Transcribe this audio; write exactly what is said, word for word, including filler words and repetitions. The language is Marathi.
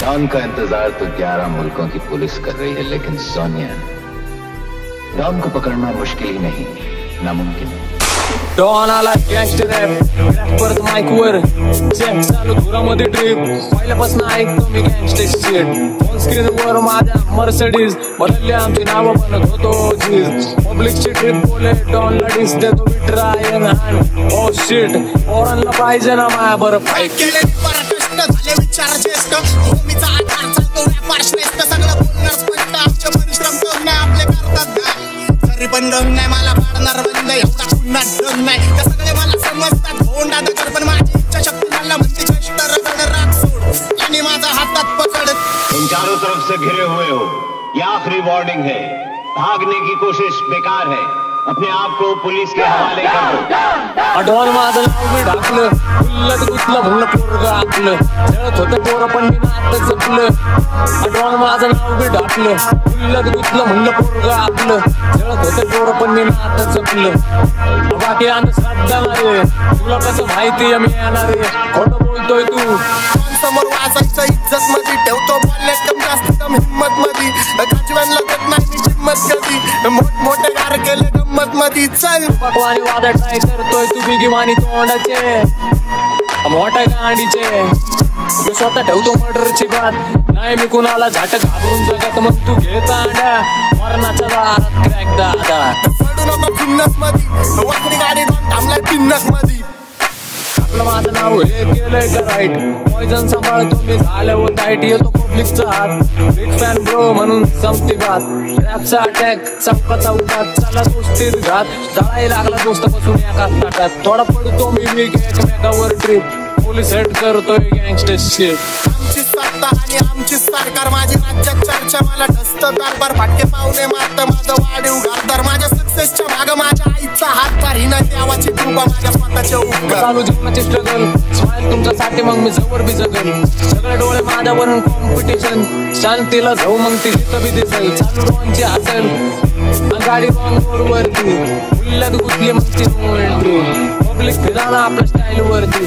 डॉन का इंतजार तो ग्यारह मुल्कों की पुलिस कर रही है, लेकिन सोनिया, डॉन को पकड़ना मुश्किल ही नहीं, नामुमकिन है। Don आला गैंगस्टर रॅप परत माइकवर चॅक चालू धुरामध्ये ट्रिप पहिल्यापासून ऐकतो मी गँगस्टर शिट ऑन स्क्रीन वर माझ्या मर्सिडीज बदलले आमची नावं पण होतो जीज पब्लिकची ट्रिप बोले डॉनला डिस देतो मी try and hand O shit ओरनला पाहिजे ना माया बरं फाईट केले पर प्रश्न झाले विचार जेष्ठ होमीचा आधार चालतो व्यापार श्रेष्ठ सगळं बोलणार स्पष्ट आमचे परिश्रम करून आपले करतात जरी पण रंग नाही मला पाडणार बंद एवढा नडन नाही त्या सगळे मला समजतात भोंडा दकर पण माझी इच्छा शक्ती मला म्हणते चेष्टा रगड राख सोड आणि माझा हातात पकड तुम चारों तरफ से घिरे हुए हो या आखिरी वार्निंग है भागने की कोशिश बेकार है अपने आप को पुलिस के हवाले कर दो अडोन माझं नाव मी ढाकलं फुल्लत गुतलं भुल्ल पोरग आपलं जळत होतं पोरं पण मी मात जपलं अडोन माझं नाव मी ढाकलं फुल्लत गुतलं भुल्ल पोरग आपलं जळत होतं पोरं पण मी मात जपलं बाकी आम्ही श्रद्धा मारे तुला कसं माहिती आम्ही येणार खोटं बोलतोय तू समोर वाचायचं इज्जत मध्ये ठेवतो बोलले कम जास्त कम हिंमत मध्ये गाजवान लागत नाही हिंमत कधी मोठमोठे गार केले गंमत मध्ये चल पकवानी वादा ट्राय करतोय तू बिगिवानी तोंडाचे मोठ्या गाडीचे तू स्वतः ठेवतो मर्डरची बात नाही मी कुणाला झाट घाबरून जगात मग तू घेता आड्या मरणाच्या दारात क्रॅक दादा नस मधी वाकडी गाडी थांबला पिन्नस मधी आपलं माझं नाव हे केलंय का राईट पॉइझन सांभाळ तुम्ही झालं हो टाईट येतो पब्लिकचा हात बिग फॅन ब्रो म्हणून संपती बात रॅपचा अटॅक संपता उठात चला दोस्तीर घात जळायला लागला दोस्त बसून एकाच ताटात थोडा पडतो मी मी एकमेकावर ट्रिप पोलीस हेड करतोय गँगस्टर शिट आमची सत्ता आणि आमची सरकार माझी राज्यात चर्चा मला ढसत दरबार फाटके पाहुणे मारत माझं वाढीव घालदार माझ्या सक्सेसच्या भाग माझ्या आईचा हात पार हिना देवाची कृपा माझ्या स्वतःच्या उपकार चालू जीवनाचे स्ट्रगल स्माईल तुमच्यासाठी मग मी जवळ बी जगल सगळे डोळे माझ्यावरून कॉम्पिटिशन शांतीला जाऊ मग ती जिथं बी दिसेल चालू डोळ्यांची हसल गाडी रॉंग रोडवरती उल्लत गुतली मग ती मोल्ट्री पब्लिक फिराना आपल्या स्टाईलवरती